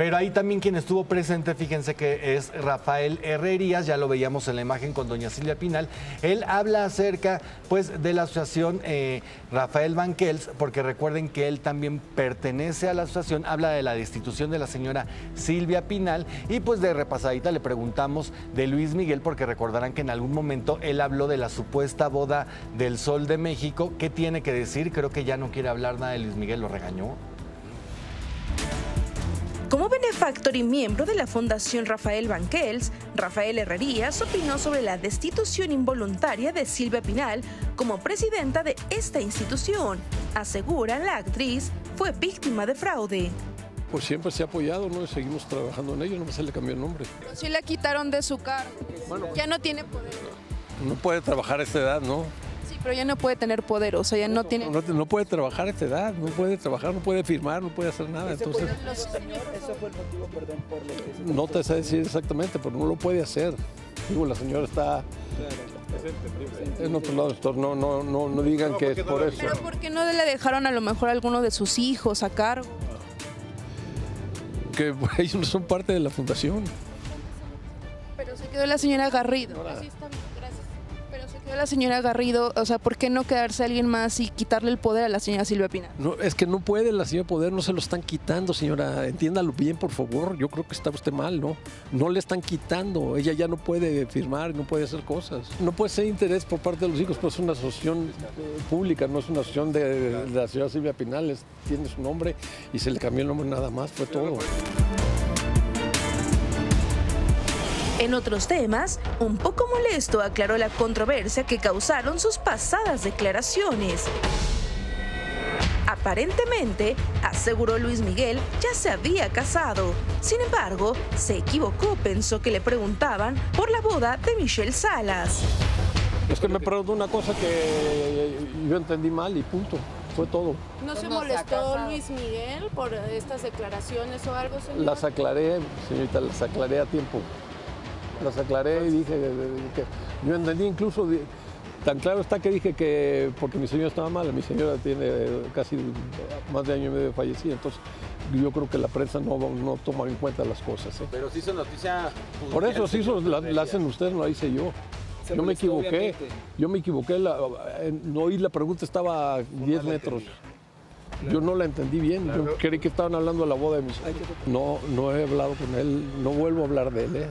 Pero ahí también quien estuvo presente, fíjense que es Rafael Herrerías, ya lo veíamos en la imagen con doña Silvia Pinal. Él habla acerca, pues, de la asociación Rafael Banquels, porque recuerden que él también pertenece a la asociación, habla de la destitución de la señora Silvia Pinal y pues de repasadita le preguntamos de Luis Miguel, porque recordarán que en algún momento él habló de la supuesta boda del Sol de México. ¿Qué tiene que decir? Creo que ya no quiere hablar nada de Luis Miguel, lo regañó. Como benefactor y miembro de la Fundación Rafael Banquels, Rafael Herrerías opinó sobre la destitución involuntaria de Silvia Pinal como presidenta de esta institución. Asegura la actriz fue víctima de fraude. Pues siempre se ha apoyado, ¿no? Seguimos trabajando en ello, nomás se le cambió el nombre. Sí la quitaron de su cargo, bueno, ya no tiene poder. No puede trabajar a esta edad, ¿no? Sí, pero ya no puede tener poder, o sea, ya no tiene... No puede trabajar a esta edad, no puede trabajar, no puede firmar, no puede hacer nada, entonces... ¿Ese fue el motivo, perdón, por lo que se... No te sé decir exactamente, pero no lo puede hacer. Digo, la señora está... No, doctor, no digan que es por eso. Pero ¿por qué no le dejaron a lo mejor a alguno de sus hijos a cargo? Que ellos no son parte de la fundación. Pero se quedó la señora Garrido. Así está bien. La señora Garrido, o sea, ¿por qué no quedarse alguien más y quitarle el poder a la señora Silvia Pinal? No, es que no puede la señora poder, no se lo están quitando, señora, entiéndalo bien, por favor, yo creo que está usted mal, ¿no? No le están quitando, ella ya no puede firmar, no puede hacer cosas. No puede ser interés por parte de los hijos, pues es una asociación pública, no es una asociación de la señora Silvia Pinal, tiene su nombre y se le cambió el nombre nada más, fue todo. En otros temas, un poco molesto aclaró la controversia que causaron sus pasadas declaraciones. Aparentemente, aseguró Luis Miguel, ya se había casado. Sin embargo, se equivocó, pensó que le preguntaban por la boda de Michelle Salas. Es que me preguntó una cosa que yo entendí mal y punto. Fue todo. ¿No se molestó Luis Miguel por estas declaraciones o algo, señora? Las aclaré, señorita, las aclaré a tiempo. Las aclaré y dije que yo entendí, incluso tan claro está que dije que porque mi señora estaba mala, mi señora tiene casi más de año y medio de fallecida, entonces yo creo que la prensa no toma en cuenta las cosas, ¿eh? Pero se hizo noticia. Por eso se hizo, la hacen ustedes, no la hice yo. Yo me equivoqué, no oí la pregunta, estaba a 10 metros. Yo no la entendí bien, yo creí que estaban hablando de la boda de mis hijos. No he hablado con él, no vuelvo a hablar de él,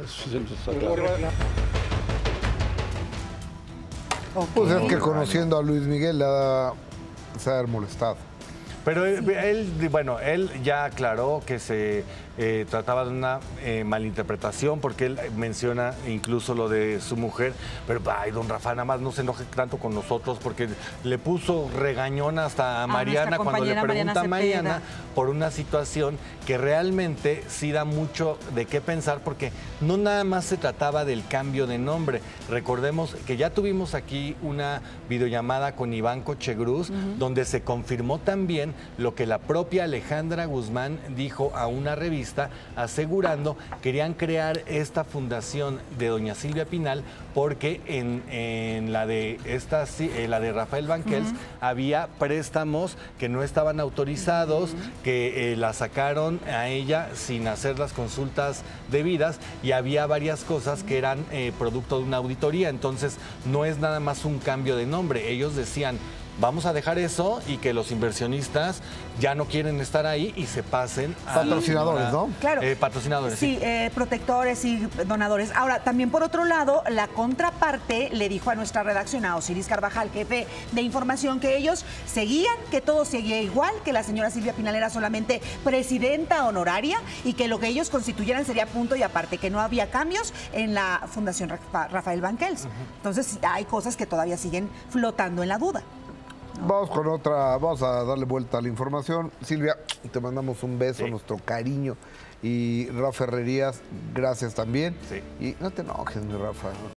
Pues es que conociendo a Luis Miguel le va a haber molestado. Pero él ya aclaró que se trataba de una malinterpretación, porque él menciona incluso lo de su mujer, pero ay, don Rafa, nada más no se enoje tanto con nosotros, porque le puso regañón hasta a Mariana cuando le pregunta a Mariana por una situación que realmente sí da mucho de qué pensar, porque no nada más se trataba del cambio de nombre. Recordemos que ya tuvimos aquí una videollamada con Iván Cochegruz, donde se confirmó también lo que la propia Alejandra Guzmán dijo a una revista, asegurando que querían crear esta fundación de doña Silvia Pinal porque en la de Rafael Banquels había préstamos que no estaban autorizados, que la sacaron a ella sin hacer las consultas debidas, y había varias cosas que eran producto de una auditoría. Entonces no es nada más un cambio de nombre. Ellos decían: vamos a dejar eso y que los inversionistas ya no quieren estar ahí y se pasen a... Patrocinadores, ¿no? Claro. Patrocinadores. Sí, protectores y donadores. Ahora, también por otro lado, la contraparte le dijo a nuestra redacción, a Osiris Carvajal, jefe de información, que ellos seguían, que todo seguía igual, que la señora Silvia Pinal era solamente presidenta honoraria y que lo que ellos constituyeran sería punto y aparte, que no había cambios en la Fundación Rafael Banquels. Entonces, hay cosas que todavía siguen flotando en la duda. Vamos con otra, vamos a darle vuelta a la información. Silvia, te mandamos un beso, nuestro cariño. Y Rafa Herrerías, gracias también. Sí. Y no te enojes, mi Rafa.